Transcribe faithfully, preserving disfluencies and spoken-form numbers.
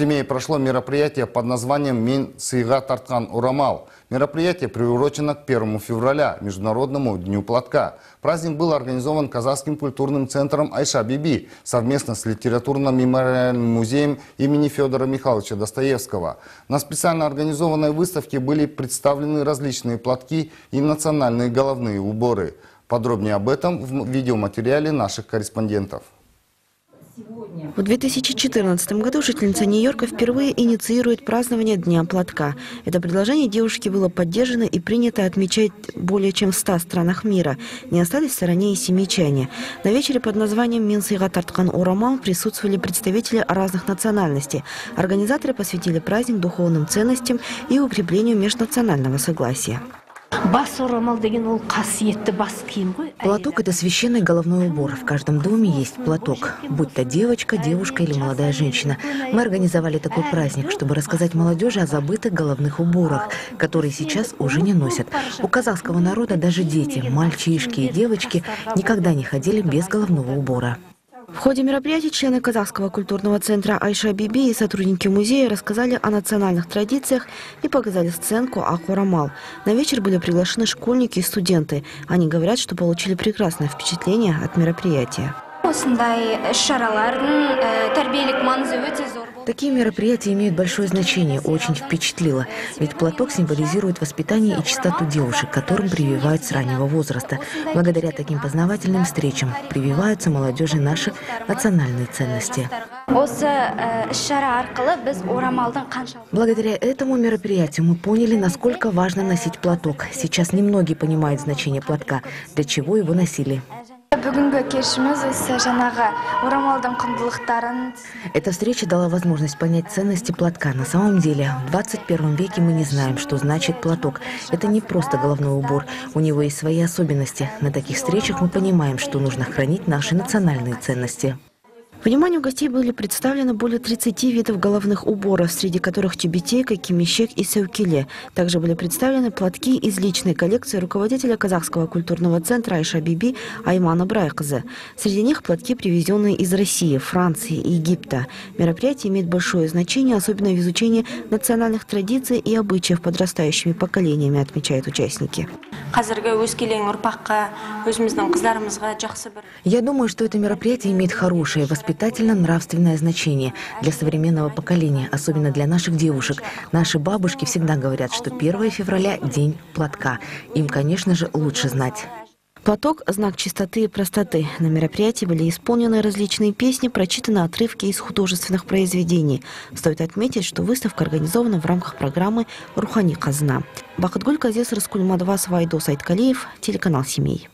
Семей прошло мероприятие под названием «Мен сыйға тартқан орамал». Мероприятие приурочено к первому февраля, Международному дню платка. Праздник был организован Казахским культурным центром «Айша Биби» совместно с литературно-мемориальным музеем имени Федора Михайловича Достоевского. На специально организованной выставке были представлены различные платки и национальные головные уборы. Подробнее об этом в видеоматериале наших корреспондентов. В две тысячи четырнадцатом году жительница Нью-Йорка впервые инициирует празднование Дня платка. Это предложение девушки было поддержано и принято отмечать более чем в ста странах мира. Не остались в стороне и семейчане. На вечере под названием «Мен сыйға тартқан орамал» присутствовали представители разных национальностей. Организаторы посвятили праздник духовным ценностям и укреплению межнационального согласия. Платок – это священный головной убор. В каждом доме есть платок, будь то девочка, девушка или молодая женщина. Мы организовали такой праздник, чтобы рассказать молодежи о забытых головных уборах, которые сейчас уже не носят. У казахского народа даже дети, мальчишки и девочки никогда не ходили без головного убора. В ходе мероприятий члены Казахского культурного центра «Айша Биби» и сотрудники музея рассказали о национальных традициях и показали сценку «Орамал». На вечер были приглашены школьники и студенты. Они говорят, что получили прекрасное впечатление от мероприятия. Такие мероприятия имеют большое значение, очень впечатлило. Ведь платок символизирует воспитание и чистоту девушек, которым прививают с раннего возраста. Благодаря таким познавательным встречам прививаются молодежи наши национальные ценности. Благодаря этому мероприятию мы поняли, насколько важно носить платок. Сейчас немногие понимают значение платка, для чего его носили. Эта встреча дала возможность понять ценности платка. На самом деле, в двадцать первом веке мы не знаем, что значит платок. Это не просто головной убор. У него есть свои особенности. На таких встречах мы понимаем, что нужно хранить наши национальные ценности. Вниманию гостей были представлены более тридцати видов головных уборов, среди которых тюбетейка, кимишек и саукеле. Также были представлены платки из личной коллекции руководителя Казахского культурного центра «Айша Биби» Аймана Брайказы. Среди них платки, привезенные из России, Франции и Египта. Мероприятие имеет большое значение, особенно в изучении национальных традиций и обычаев подрастающими поколениями, отмечают участники. Я думаю, что это мероприятие имеет хорошее воспитание. Воспитательно-нравственное значение для современного поколения, особенно для наших девушек. Наши бабушки всегда говорят, что первое февраля – день платка. Им, конечно же, лучше знать. Платок – знак чистоты и простоты. На мероприятии были исполнены различные песни, прочитаны отрывки из художественных произведений. Стоит отметить, что выставка организована в рамках программы «Рухани Казна». Бахатгуль Казес, Раскульмадова, Свайдос Айткалиев, телеканал «Семей».